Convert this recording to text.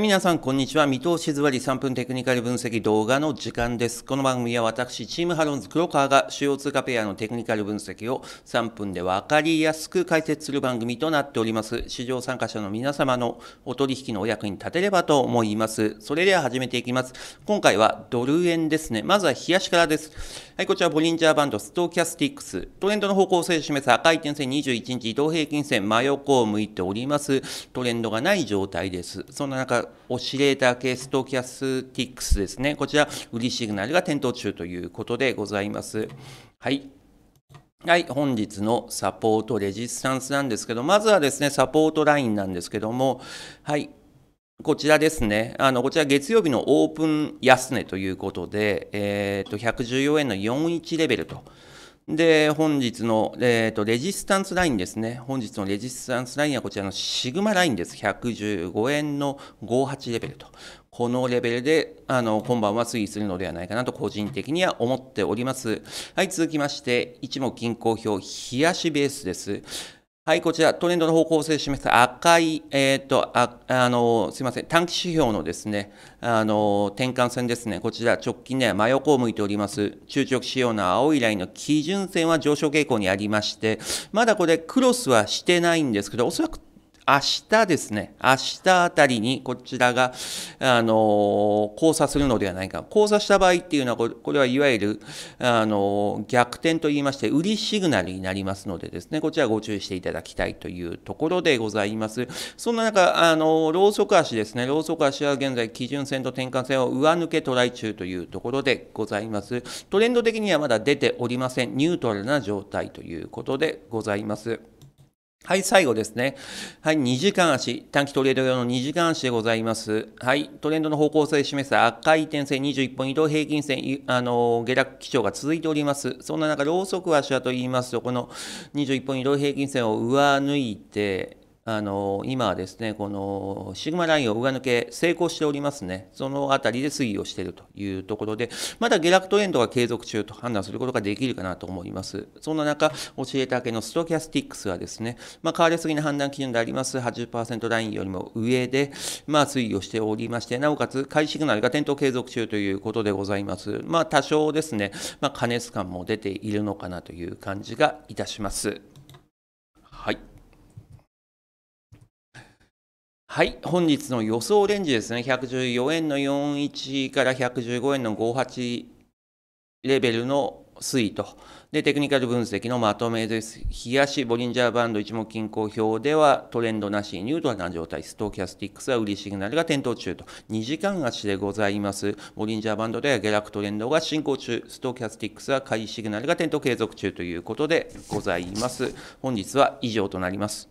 皆さんこんにちは。見通しズバリ3分テクニカル分析動画の時間です。この番組は私チームハロンズ黒川が主要通貨ペアのテクニカル分析を3分で分かりやすく解説する番組となっております。市場参加者の皆様のお取引のお役に立てればと思います。それでは始めていきます。今回はドル円ですね。まずは冷やしからです。はい、こちらボリンジャーバンド、ストキャスティックス、トレンドの方向性を示す赤い点線、21日移動平均線真横を向いております。トレンドがない状態です。そんな中オシレーター系ストキャスティックスですね。こちら、売りシグナルが点灯中ということでございます。はい、本日のサポート、レジスタンスなんですけど、まずはですね、サポートラインなんですけども、はい、こちらですね、こちら月曜日のオープン安値ということで、114円の41レベルと。で、本日の、レジスタンスラインですね。本日のレジスタンスラインはこちらのシグマラインです。115円の58レベルと。このレベルで、今晩は推移するのではないかなと個人的には思っております。はい、続きまして、一目均衡表、冷やしベースです。はい、こちら、トレンドの方向性を示す赤い、すいません、短期指標のですね、転換線ですね、こちら、直近では真横を向いております。中長期指標の青いラインの基準線は上昇傾向にありまして、まだこれ、クロスはしてないんですけど、おそらく明日ですね、明日あたりにこちらが、交差するのではないか。交差した場合っていうのは、これはいわゆる、逆転といいまして、売りシグナルになりますのでですね、こちらご注意していただきたいというところでございます。そんな中、ロウソク足ですね、ロウソク足は現在、基準線と転換線を上抜けトライ中というところでございます。トレンド的にはまだ出ておりません。ニュートラルな状態ということでございます。はい、最後ですね。はい、2時間足。短期トレード用の2時間足でございます。はい、トレンドの方向性を示す赤い点線、21本移動平均線、下落基調が続いております。そんな中、ロウソク足はと言いますと、この21本移動平均線を上抜いて、今はですね、このシグマラインを上抜け成功しておりますね。そのあたりで推移をしているというところで、まだ下落トレンドが継続中と判断することができるかなと思います。そんな中、教えた系のストキャスティックスはですね、変わりすぎな判断基準であります、80% ラインよりも上で、推移をしておりまして、なおかつ、買いシグナルが点灯継続中ということでございます。多少ですね、過熱感も出ているのかなという感じがいたします。はい。はい、本日の予想レンジですね、114円の41から115円の58レベルの推移と、でテクニカル分析のまとめです。冷やし、ボリンジャーバンド一目均衡表ではトレンドなし、ニュートラルな状態、ストキャスティックスは売りシグナルが点灯中と、2時間足でございます。ボリンジャーバンドでは下落トレンドが進行中、ストキャスティックスは買いシグナルが点灯継続中ということでございます。本日は以上となります。